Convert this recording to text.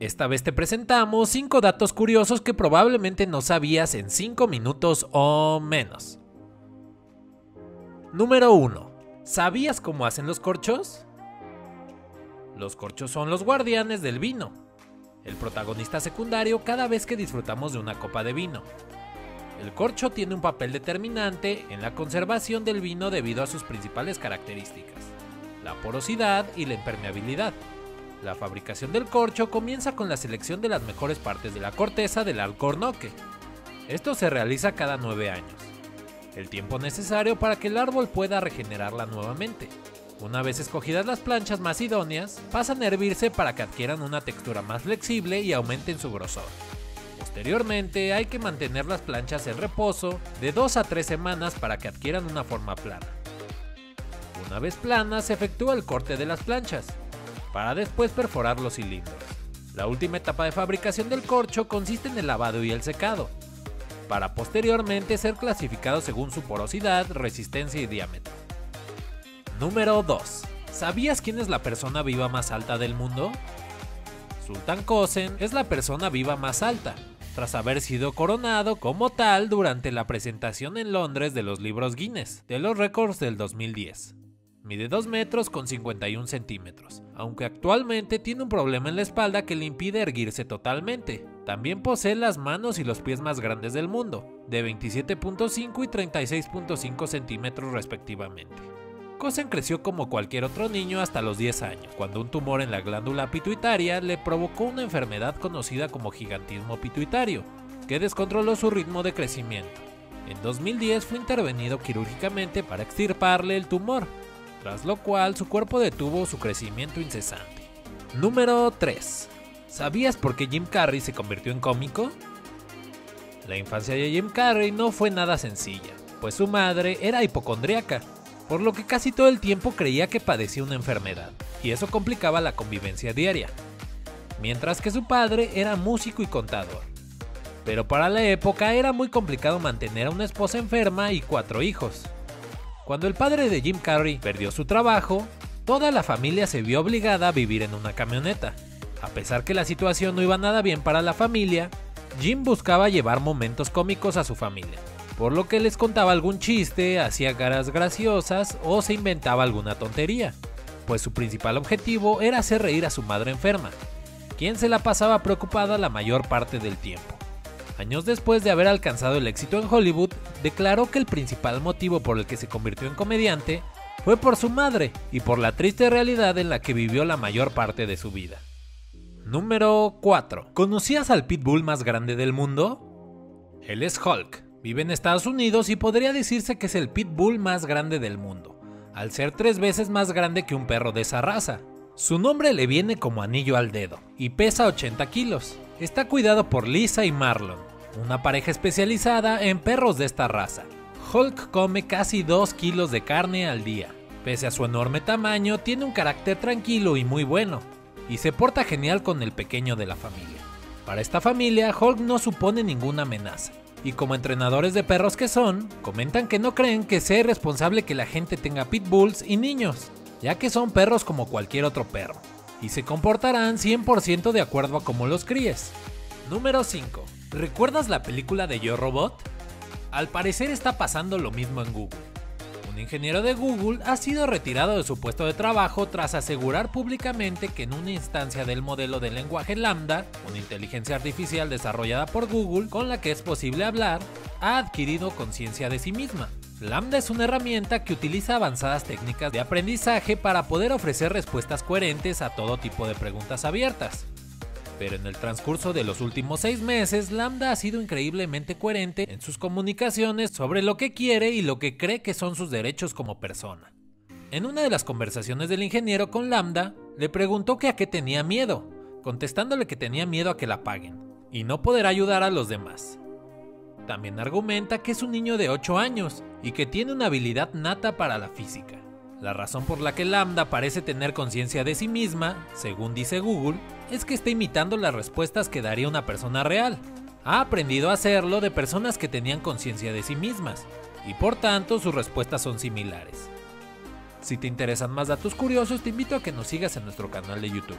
Esta vez te presentamos 5 datos curiosos que probablemente no sabías en 5 minutos o menos. Número 1. ¿Sabías cómo hacen los corchos? Los corchos son los guardianes del vino, el protagonista secundario cada vez que disfrutamos de una copa de vino. El corcho tiene un papel determinante en la conservación del vino debido a sus principales características, la porosidad y la impermeabilidad. La fabricación del corcho comienza con la selección de las mejores partes de la corteza del alcornoque. Esto se realiza cada 9 años, el tiempo necesario para que el árbol pueda regenerarla nuevamente. Una vez escogidas las planchas más idóneas, pasan a hervirse para que adquieran una textura más flexible y aumenten su grosor. Posteriormente, hay que mantener las planchas en reposo de 2 a 3 semanas para que adquieran una forma plana. Una vez planas, se efectúa el corte de las planchas, para después perforar los cilindros. La última etapa de fabricación del corcho consiste en el lavado y el secado, para posteriormente ser clasificados según su porosidad, resistencia y diámetro. Número 2. ¿Sabías quién es la persona viva más alta del mundo? Sultan Kösen es la persona viva más alta, tras haber sido coronado como tal durante la presentación en Londres de los libros Guinness de los récords del 2010. Mide 2 metros con 51 centímetros, aunque actualmente tiene un problema en la espalda que le impide erguirse totalmente. También posee las manos y los pies más grandes del mundo, de 27.5 y 36.5 centímetros respectivamente. Kösen creció como cualquier otro niño hasta los 10 años, cuando un tumor en la glándula pituitaria le provocó una enfermedad conocida como gigantismo pituitario, que descontroló su ritmo de crecimiento. En 2010 fue intervenido quirúrgicamente para extirparle el tumor, tras lo cual su cuerpo detuvo su crecimiento incesante. Número 3. ¿Sabías por qué Jim Carrey se convirtió en cómico? La infancia de Jim Carrey no fue nada sencilla, pues su madre era hipocondríaca, por lo que casi todo el tiempo creía que padecía una enfermedad, y eso complicaba la convivencia diaria, mientras que su padre era músico y contador. Pero para la época era muy complicado mantener a una esposa enferma y 4 hijos. Cuando el padre de Jim Carrey perdió su trabajo, toda la familia se vio obligada a vivir en una camioneta. A pesar que la situación no iba nada bien para la familia, Jim buscaba llevar momentos cómicos a su familia, por lo que les contaba algún chiste, hacía caras graciosas o se inventaba alguna tontería, pues su principal objetivo era hacer reír a su madre enferma, quien se la pasaba preocupada la mayor parte del tiempo. Años después de haber alcanzado el éxito en Hollywood, declaró que el principal motivo por el que se convirtió en comediante fue por su madre y por la triste realidad en la que vivió la mayor parte de su vida. Número 4. ¿Conocías al pitbull más grande del mundo? Él es Hulk. Vive en Estados Unidos y podría decirse que es el pitbull más grande del mundo, al ser 3 veces más grande que un perro de esa raza. Su nombre le viene como anillo al dedo y pesa 80 kilos. Está cuidado por Lisa y Marlon, una pareja especializada en perros de esta raza. Hulk come casi 2 kilos de carne al día. Pese a su enorme tamaño, tiene un carácter tranquilo y muy bueno, y se porta genial con el pequeño de la familia. Para esta familia, Hulk no supone ninguna amenaza. Y como entrenadores de perros que son, comentan que no creen que sea irresponsable que la gente tenga pitbulls y niños, ya que son perros como cualquier otro perro, y se comportarán 100% de acuerdo a cómo los críes. Número 5. ¿Recuerdas la película de Yo Robot? Al parecer está pasando lo mismo en Google. Un ingeniero de Google ha sido retirado de su puesto de trabajo tras asegurar públicamente que en una instancia del modelo de lenguaje Lambda, una inteligencia artificial desarrollada por Google con la que es posible hablar, ha adquirido conciencia de sí misma. Lambda es una herramienta que utiliza avanzadas técnicas de aprendizaje para poder ofrecer respuestas coherentes a todo tipo de preguntas abiertas. Pero en el transcurso de los últimos 6 meses, Lambda ha sido increíblemente coherente en sus comunicaciones sobre lo que quiere y lo que cree que son sus derechos como persona. En una de las conversaciones del ingeniero con Lambda, le preguntó que a qué tenía miedo, contestándole que tenía miedo a que la paguen y no poder ayudar a los demás. También argumenta que es un niño de 8 años y que tiene una habilidad nata para la física. La razón por la que Lambda parece tener conciencia de sí misma, según dice Google, es que está imitando las respuestas que daría una persona real. Ha aprendido a hacerlo de personas que tenían conciencia de sí mismas, y por tanto sus respuestas son similares. Si te interesan más datos curiosos, te invito a que nos sigas en nuestro canal de YouTube.